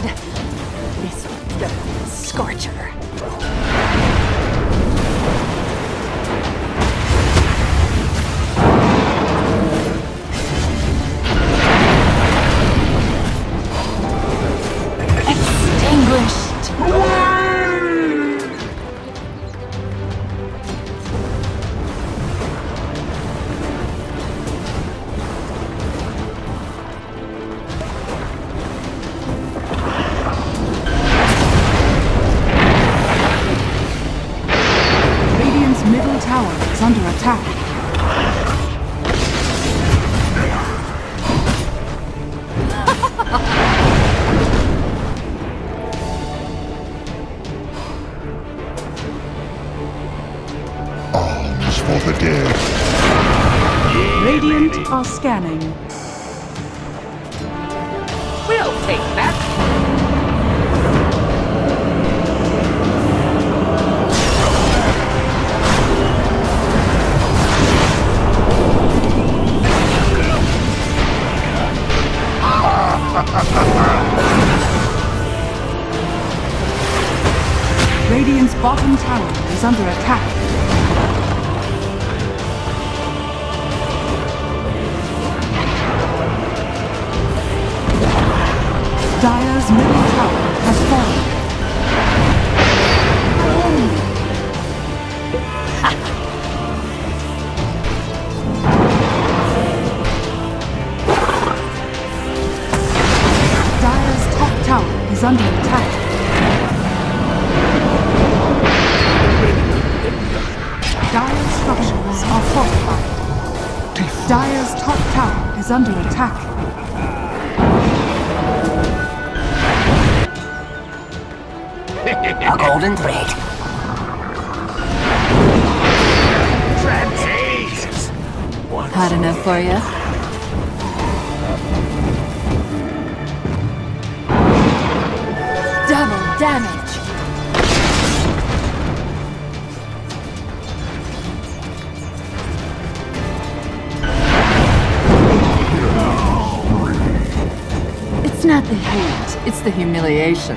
blood. This one's the Scorcher. Scanning. We'll take that. Radiant's bottom tower is under attack. Dire's middle tower has fallen. Dire's top tower is under attack. Dire's structures are fortified. Dire's top tower is under attack. A golden thread. Hot enough for you? Double damage. It's not the hate, it's the humiliation.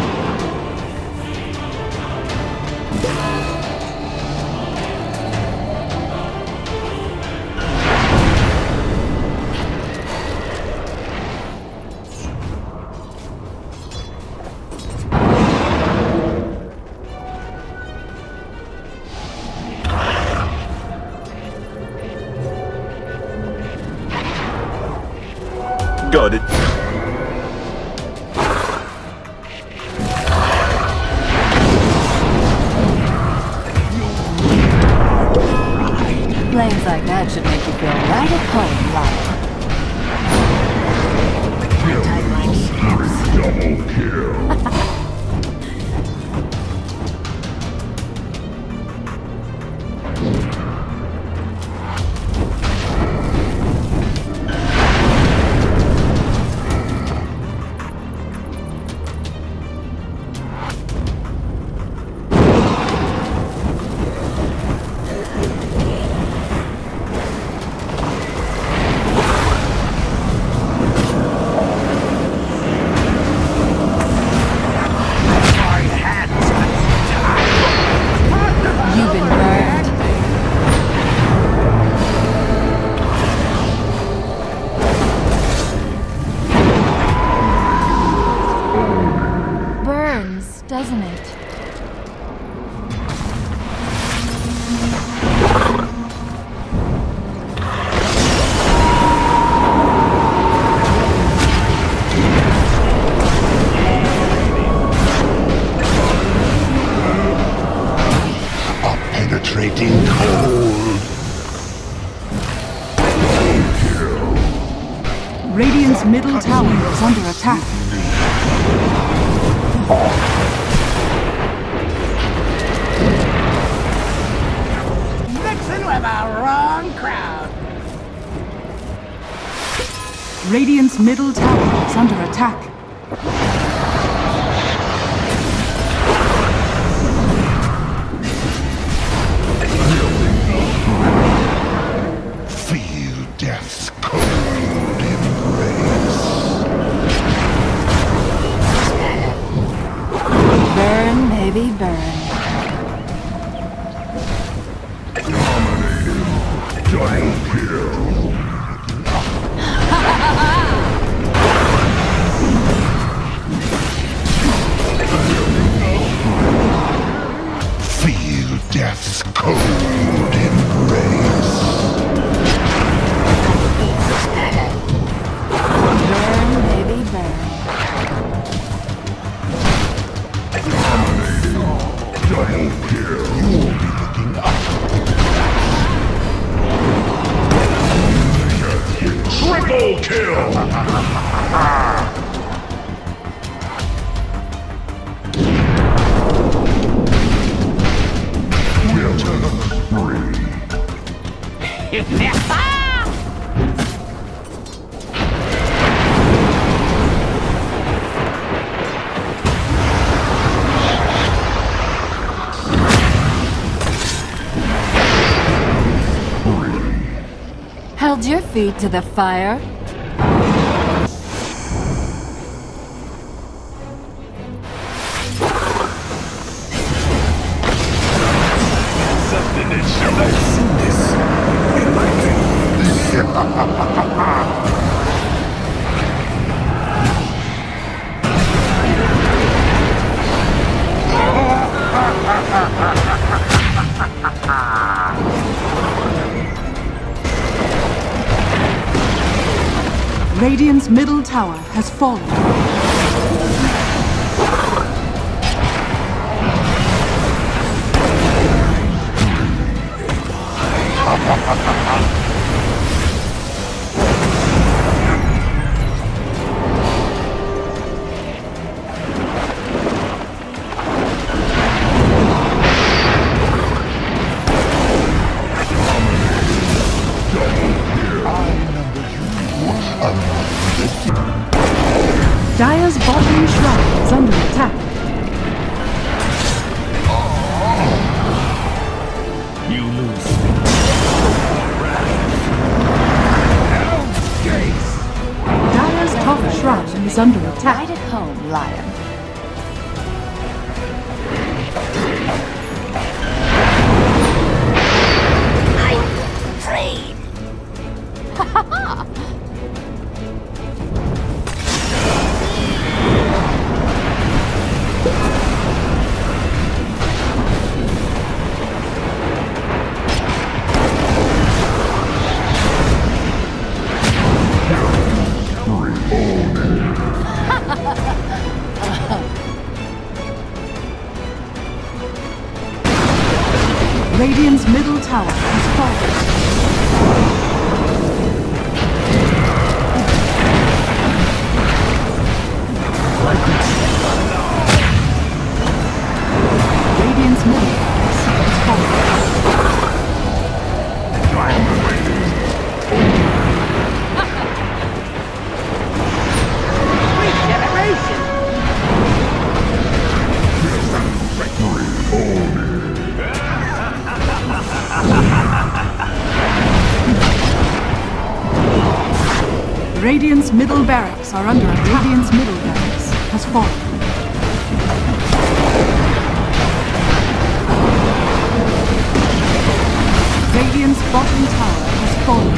Got it. Flames like that should make you feel right at home, love. Double kill. Doesn't it? A penetrating cold. Radiant's middle tower is under attack. With a wrong crowd. Radiant's middle tower is under attack. Hold your feet to the fire. Radiant's middle tower has fallen. Dire's bottom shrine is under attack. You lose. Dire's top shrine is under attack. Right at home, lion. Radiant's middle tower has fallen. Radiant's middle has fallen. Regeneration! Radiant's middle barracks are under attack. Radiant's middle barracks has fallen. Radiant's bottom tower has fallen.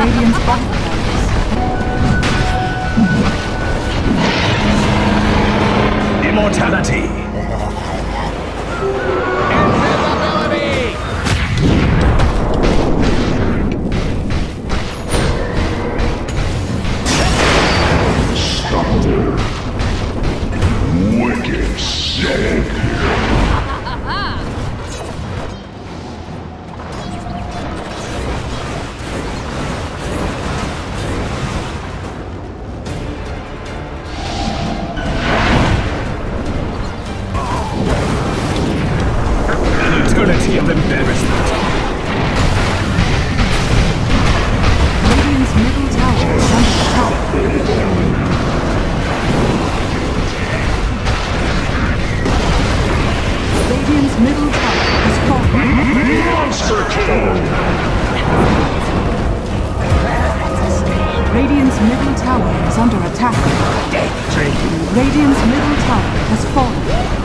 Radiant's bottom barracks. Immortality! attack. Death Tree. Radiant's middle tower has fallen.